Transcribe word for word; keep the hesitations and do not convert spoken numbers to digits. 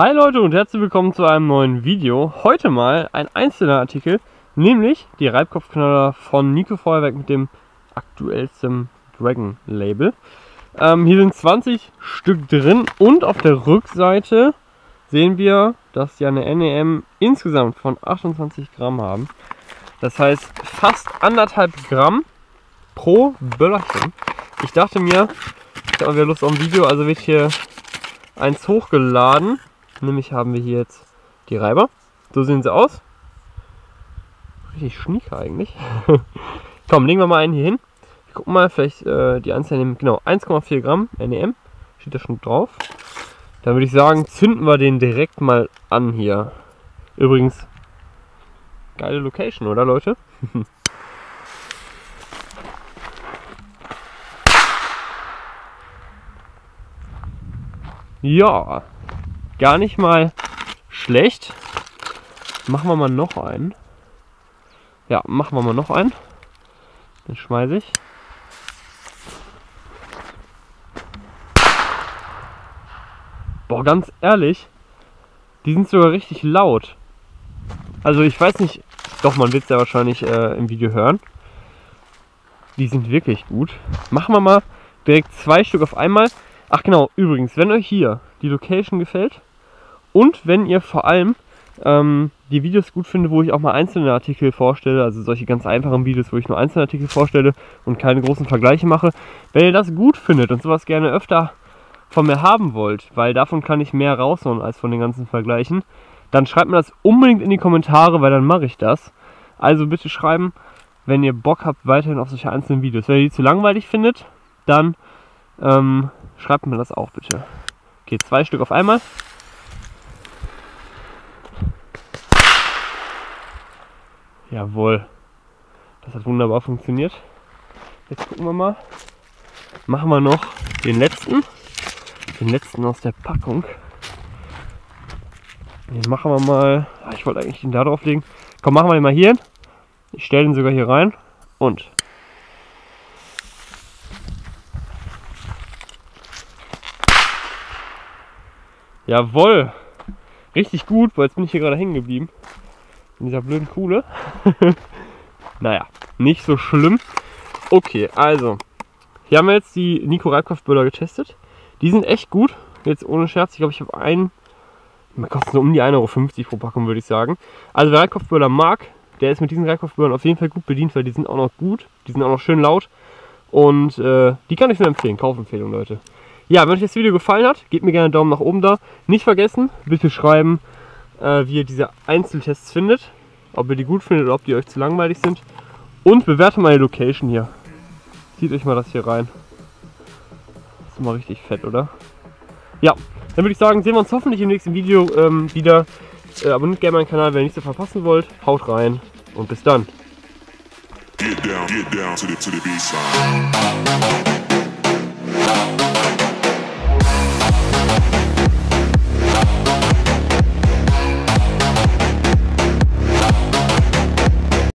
Hi Leute und herzlich willkommen zu einem neuen Video. Heute mal ein einzelner Artikel, nämlich die Reibkopfknaller von Nico Feuerwerk mit dem aktuellsten Dragon Label. Ähm, hier sind zwanzig Stück drin und auf der Rückseite sehen wir, dass sie eine N E M insgesamt von achtundzwanzig Gramm haben. Das heißt fast anderthalb Gramm pro Böllerchen. Ich dachte mir, ich habe wieder Lust auf ein Video, also wird hier eins hochgeladen. Nämlich haben wir hier jetzt die Reiber. So sehen sie aus. Richtig schnieke eigentlich. Komm, legen wir mal einen hier hin. Wir gucken mal, vielleicht äh, die Anzahl nehmen. Genau, eins Komma vier Gramm N E M. Steht da schon drauf. Dann würde ich sagen, zünden wir den direkt mal an hier. Übrigens, geile Location, oder Leute? Ja. Gar nicht mal schlecht. Machen wir mal noch einen. Ja, machen wir mal noch einen. Den schmeiße ich. Boah, ganz ehrlich, die sind sogar richtig laut. Also ich weiß nicht, doch, man wird es ja wahrscheinlich äh, im Video hören. Die sind wirklich gut. Machen wir mal direkt zwei Stück auf einmal. Ach genau, übrigens, wenn euch hier die Location gefällt, und wenn ihr vor allem ähm, die Videos gut findet, wo ich auch mal einzelne Artikel vorstelle, also solche ganz einfachen Videos, wo ich nur einzelne Artikel vorstelle und keine großen Vergleiche mache, wenn ihr das gut findet und sowas gerne öfter von mir haben wollt, weil davon kann ich mehr raushauen als von den ganzen Vergleichen, dann schreibt mir das unbedingt in die Kommentare, weil dann mache ich das. Also bitte schreiben, wenn ihr Bock habt weiterhin auf solche einzelnen Videos. Wenn ihr die zu langweilig findet, dann ähm, schreibt mir das auch bitte. Okay, zwei Stück auf einmal. Jawohl. Das hat wunderbar funktioniert. Jetzt gucken wir mal. Machen wir noch den letzten. Den letzten aus der Packung. Den machen wir mal. Ich wollte eigentlich den da drauf legen. Komm, machen wir den mal hier hin. Ich stelle den sogar hier rein. Und. Jawohl! Richtig gut, weil jetzt bin ich hier gerade hängen geblieben. In dieser blöden Kuhle. Naja, nicht so schlimm. Okay, also. Hier haben wir jetzt die Nico Reibkopfböller getestet. Die sind echt gut. Jetzt ohne Scherz, ich glaube, ich habe einen. Man kostet so um die ein Euro fünfzig pro Packung, würde ich sagen. Also wer Reibkopfböller mag, der ist mit diesen Reibkopfböllern auf jeden Fall gut bedient, weil die sind auch noch gut. Die sind auch noch schön laut. Und äh, die kann ich nur empfehlen. Kaufempfehlung, Leute. Ja, wenn euch das Video gefallen hat, gebt mir gerne einen Daumen nach oben da. Nicht vergessen, bitte schreiben, äh, wie ihr diese Einzeltests findet. Ob ihr die gut findet oder ob die euch zu langweilig sind. Und bewerte mal die Location hier. Zieht euch mal das hier rein. Das ist mal richtig fett, oder? Ja, dann würde ich sagen, sehen wir uns hoffentlich im nächsten Video ähm, wieder. Äh, abonniert gerne meinen Kanal, wenn ihr nichts verpassen wollt. Haut rein und bis dann. Get down, get down to the, to the